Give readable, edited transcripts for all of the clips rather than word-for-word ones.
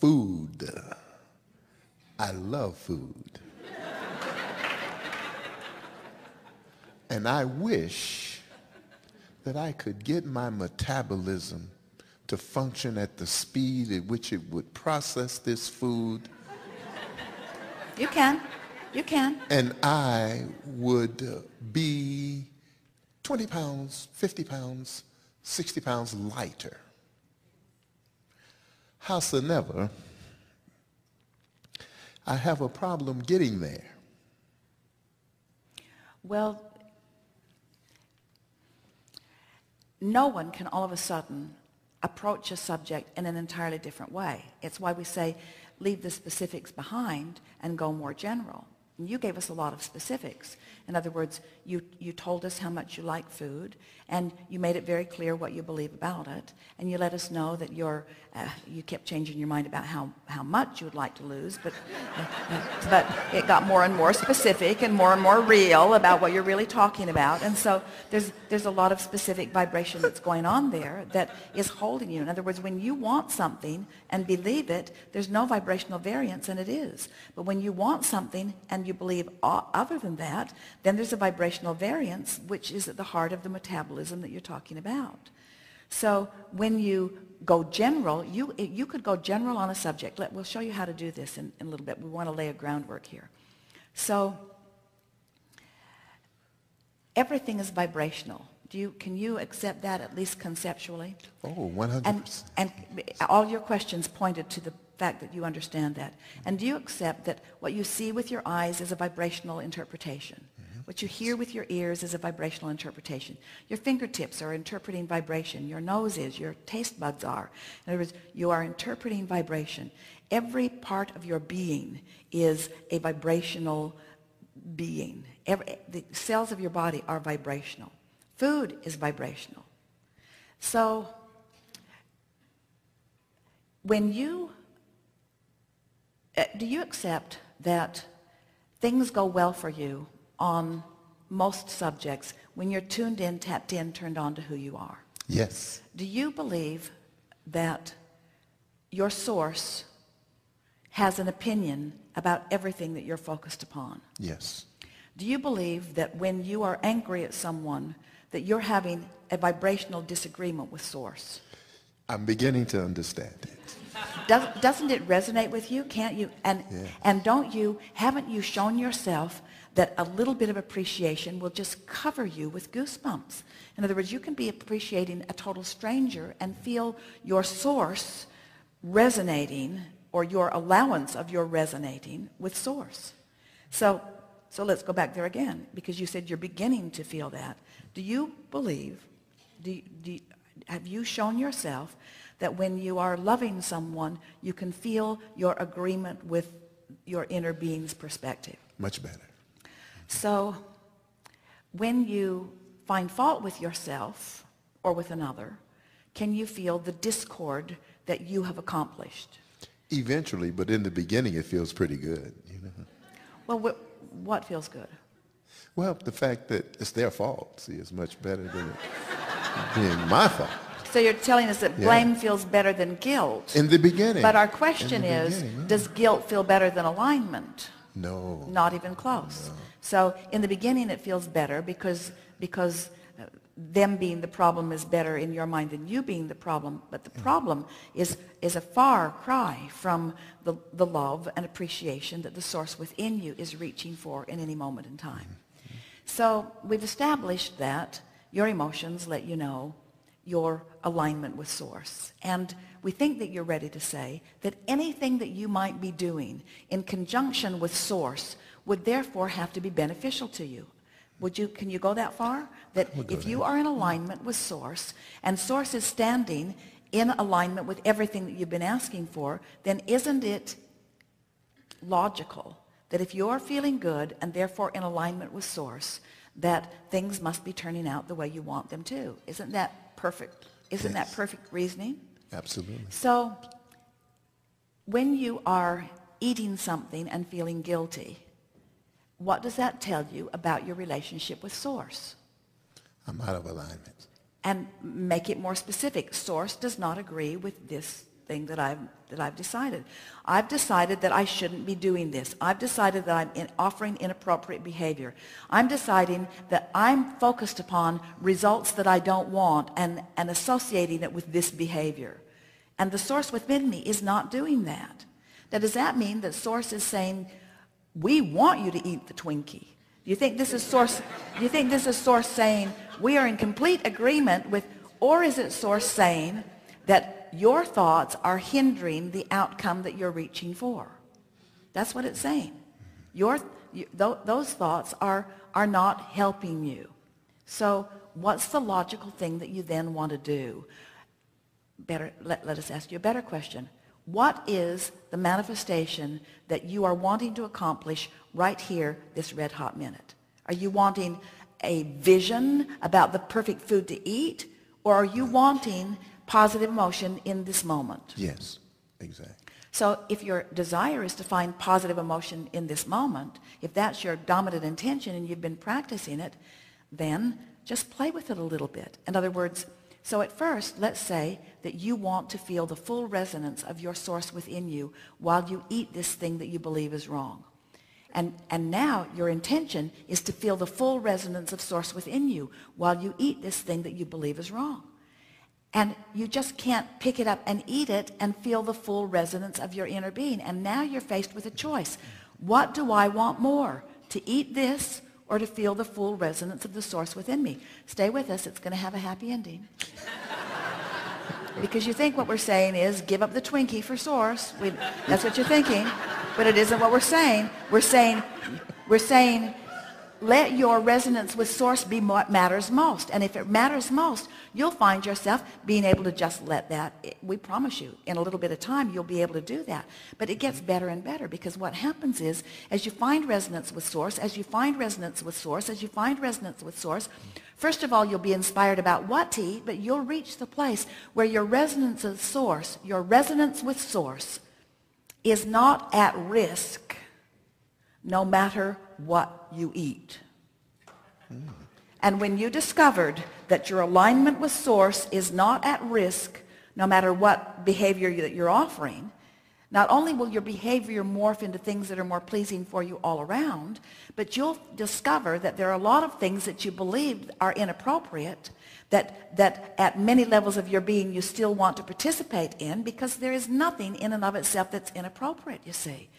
Food. I love food. And I wish that I could get my metabolism to function at the speed at which it would process this food. You can. You can. And I would be 20 pounds, 50 pounds, 60 pounds lighter. Howsoever, I have a problem getting there. Well, no one can all of a sudden approach a subject in an entirely different way. It's why we say leave the specifics behind and go more general. And you gave us a lot of specifics. In other words, you told us how much you like food, and you made it very clear what you believe about it, and you let us know that you're, you kept changing your mind about how much you would like to lose, but it got more and more specific and more real about what you're really talking about. And so there's a lot of specific vibration that's going on there that is holding you. In other words, when you want something and believe it, there's no vibrational variance, and it is. But when you want something and you believe other than that, then there's a vibrational variance, which is at the heart of the metabolism that you're talking about. So when you go general, you could go general on a subject. We'll show you how to do this in a little bit. We want to lay a groundwork here. So everything is vibrational. Can you accept that, at least conceptually? Oh, 100%. And all your questions pointed to the fact that you understand that. And do you accept that what you see with your eyes is a vibrational interpretation? What you hear with your ears is a vibrational interpretation. Your fingertips are interpreting vibration. Your nose is. Your taste buds are. In other words, you are interpreting vibration. Every part of your being is a vibrational being. The cells of your body are vibrational. Food is vibrational. So when you... do you accept that things go well for you on most subjects when you're tuned in, tapped in, turned on to who you are? Yes. Do you believe that your source has an opinion about everything that you're focused upon? Yes. Do you believe that when you are angry at someone, that you're having a vibrational disagreement with source? I'm beginning to understand it. Doesn't it resonate with you? Can't you? And haven't you shown yourself that a little bit of appreciation will just cover you with goosebumps? In other words, you can be appreciating a total stranger and feel your source resonating, or your allowance of your resonating with source. So let's go back there again, because you said you're beginning to feel that. Do you believe, have you shown yourself that when you are loving someone, you can feel your agreement with your inner being's perspective? Much better. So when you find fault with yourself or with another, can you feel the discord that you have accomplished? Eventually, but in the beginning it feels pretty good. You know? Well, what feels good? Well, the fact that it's their fault, see, is much better than it being my fault. So you're telling us that blame feels better than guilt. In the beginning. But our question is, does guilt feel better than alignment? No. Not even close. No. So in the beginning it feels better because them being the problem is better in your mind than you being the problem. But the problem is a far cry from the love and appreciation that the source within you is reaching for in any moment in time. So we've established that your emotions let you know your alignment with source. And we think that you're ready to say that anything that you might be doing in conjunction with source would therefore have to be beneficial to you. Can you go that far? That if you are in alignment with source, and source is standing in alignment with everything that you've been asking for, then isn't it logical that if you're feeling good and therefore in alignment with source, that things must be turning out the way you want them to? Isn't that perfect? Isn't that perfect reasoning? Absolutely. So when you are eating something and feeling guilty, what does that tell you about your relationship with source? I'm out of alignment. And make it more specific. Source does not agree with this thing that I've decided. I've decided that I shouldn't be doing this. I've decided that I'm offering inappropriate behavior. I'm deciding that I'm focused upon results that I don't want and associating it with this behavior. And the source within me is not doing that. Now, does that mean that source is saying, we want you to eat the Twinkie? Do you think this is source? Do you think this is source saying we are in complete agreement with, or is it source saying that your thoughts are hindering the outcome that you're reaching for? That's what it's saying. Those thoughts are not helping you. So what's the logical thing that you then want to do? Better, let us ask you a better question. What is the manifestation that you are wanting to accomplish right here, this red hot minute? Are you wanting a vision about the perfect food to eat, or are you wanting positive emotion in this moment? Yes, exactly. So if your desire is to find positive emotion in this moment, if that's your dominant intention and you've been practicing it, then just play with it a little bit. In other words, so at first, let's say that you want to feel the full resonance of your source within you while you eat this thing that you believe is wrong. And now your intention is to feel the full resonance of source within you while you eat this thing that you believe is wrong. And you just can't pick it up and eat it and feel the full resonance of your inner being. And now you're faced with a choice. What do I want more? To eat this, or to feel the full resonance of the source within me? Stay with us, it's going to have a happy ending. Because you think what we're saying is give up the Twinkie for source. That's what you're thinking, but it isn't what we're saying. We're saying let your resonance with source be what matters most, and if it matters most, you'll find yourself being able to just let that, we promise you, in a little bit of time you'll be able to do that. But it gets better and better, because what happens is, as you find resonance with source, as you find resonance with source, as you find resonance with source, first of all, you'll be inspired about what to eat, but you'll reach the place where your resonance with source, is not at risk no matter what you eat. And when you discovered that your alignment with source is not at risk no matter what behavior that you're offering, not only will your behavior morph into things that are more pleasing for you all around, but you'll discover that there are a lot of things that you believe are inappropriate that at many levels of your being you still want to participate in, because there is nothing in and of itself that's inappropriate, you see.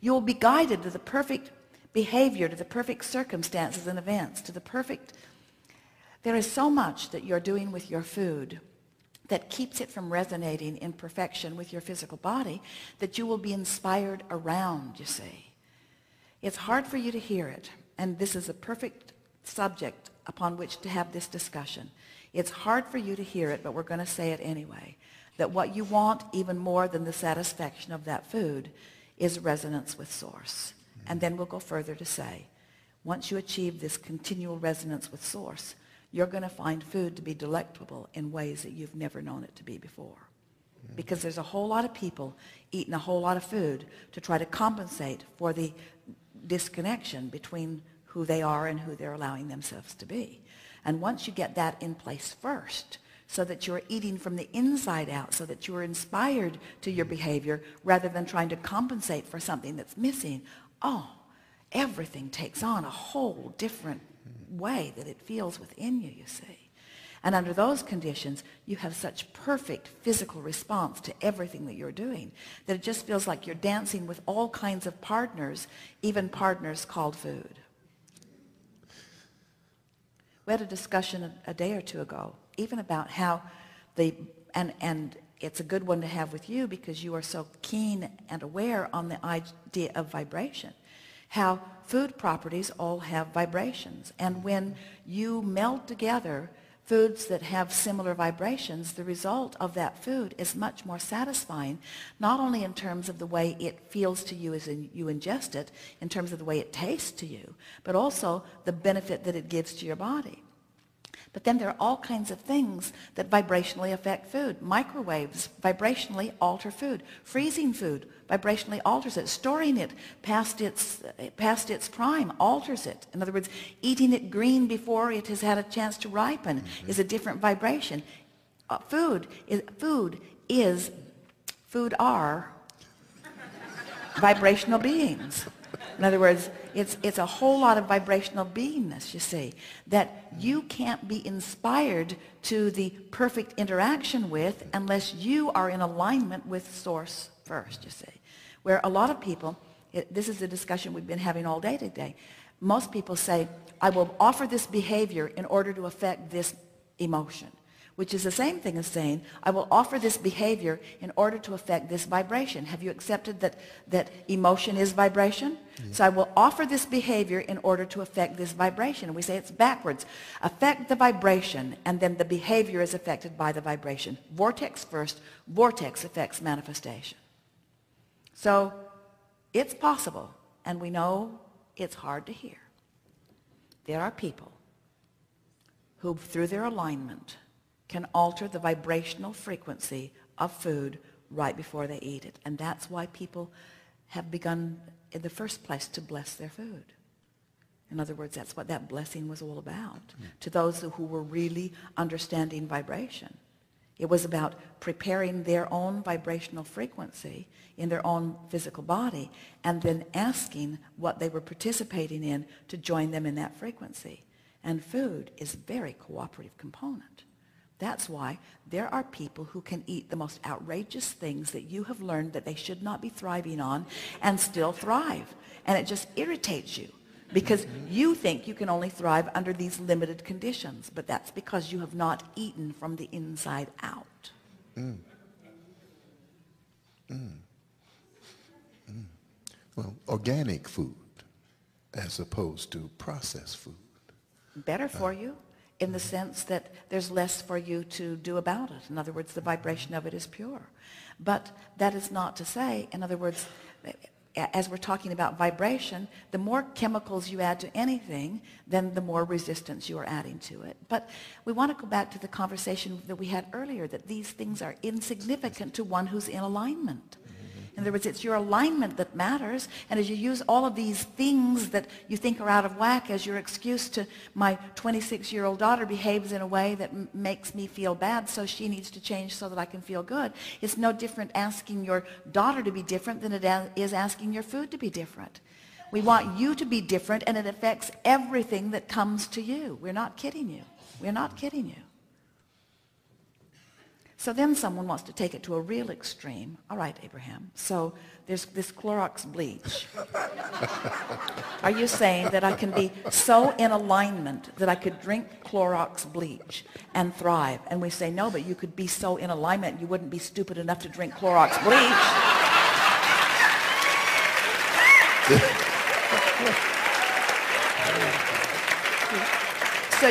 You'll be guided to the perfect behavior, to the perfect circumstances and events, to the perfect... There is so much that you're doing with your food that keeps it from resonating in perfection with your physical body that you will be inspired around, you see. It's hard for you to hear it, and this is a perfect subject upon which to have this discussion. It's hard for you to hear it, but we're going to say it anyway, that what you want even more than the satisfaction of that food is resonance with source. And then we'll go further to say, once you achieve this continual resonance with source, you're going to find food to be delectable in ways that you've never known it to be before. Because there's a whole lot of people eating a whole lot of food to try to compensate for the disconnection between who they are and who they're allowing themselves to be. And once you get that in place first, so that you're eating from the inside out, so that you are inspired to your behavior rather than trying to compensate for something that's missing, oh, everything takes on a whole different way that it feels within you, you see. And under those conditions, you have such perfect physical response to everything that you're doing that it just feels like you're dancing with all kinds of partners, even partners called food. We had a discussion a day or two ago, even about how the, and it's a good one to have with you because you are so keen and aware on the idea of vibration, how food properties all have vibrations. And when you meld together foods that have similar vibrations, the result of that food is much more satisfying, not only in terms of the way it feels to you as you ingest it, in terms of the way it tastes to you, but also the benefit that it gives to your body. But then there are all kinds of things that vibrationally affect food. Microwaves vibrationally alter food. Freezing food vibrationally alters it. Storing it past its prime alters it. In other words, eating it green before it has had a chance to ripen is a different vibration. Food is food are vibrational beings. In other words, it's a whole lot of vibrational beingness, you see, that you can't be inspired to the perfect interaction with unless you are in alignment with Source first, you see. Where a lot of people, this is a discussion we've been having all day today, most people say, I will offer this behavior in order to affect this emotion, which is the same thing as saying, I will offer this behavior in order to affect this vibration. Have you accepted that emotion is vibration? Yeah. So I will offer this behavior in order to affect this vibration. And we say it's backwards. Affect the vibration, and then the behavior is affected by the vibration. Vortex first, vortex affects manifestation. So it's possible, and we know it's hard to hear. There are people who, through their alignment, can alter the vibrational frequency of food right before they eat it. And that's why people have begun in the first place to bless their food. In other words, that's what that blessing was all about, to those who were really understanding vibration. It was about preparing their own vibrational frequency in their own physical body and then asking what they were participating in to join them in that frequency. And food is a very cooperative component. That's why there are people who can eat the most outrageous things that you have learned that they should not be thriving on and still thrive. And it just irritates you because you think you can only thrive under these limited conditions. But that's because you have not eaten from the inside out. Mm. Mm. Mm. Well, organic food as opposed to processed food. Better for you. In the sense that there's less for you to do about it. In other words, the vibration of it is pure. But that is not to say, in other words, as we're talking about vibration, the more chemicals you add to anything, then the more resistance you are adding to it. But we want to go back to the conversation that we had earlier, that these things are insignificant to one who's in alignment. In other words, it's your alignment that matters, and as you use all of these things that you think are out of whack as your excuse to, my 26-year-old daughter behaves in a way that makes me feel bad, so she needs to change so that I can feel good. It's no different asking your daughter to be different than it is asking your food to be different. We want you to be different, and it affects everything that comes to you. We're not kidding you. We're not kidding you. So then someone wants to take it to a real extreme. All right, Abraham, so there's this Clorox bleach. Are you saying that I can be so in alignment that I could drink Clorox bleach and thrive? And we say, no, but you could be so in alignment you wouldn't be stupid enough to drink Clorox bleach. So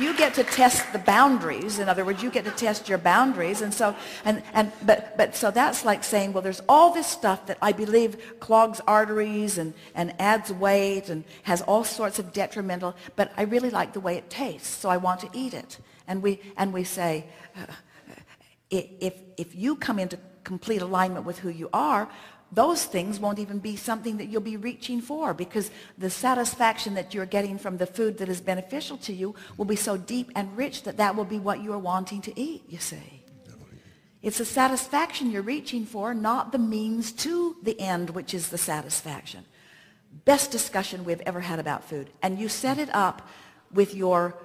you get to test the boundaries. In other words, you get to test your boundaries, and so but that's like saying, well, there's all this stuff that I believe clogs arteries and adds weight and has all sorts of detrimental, but I really like the way it tastes, so I want to eat it. And we say, if you come into complete alignment with who you are, those things won't even be something that you'll be reaching for, because the satisfaction that you're getting from the food that is beneficial to you will be so deep and rich that that will be what you are wanting to eat, you see. It's the satisfaction you're reaching for, not the means to the end, which is the satisfaction. Best discussion we've ever had about food. And you set it up with your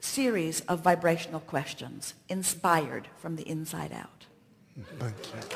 series of vibrational questions, inspired from the inside out. Thank you.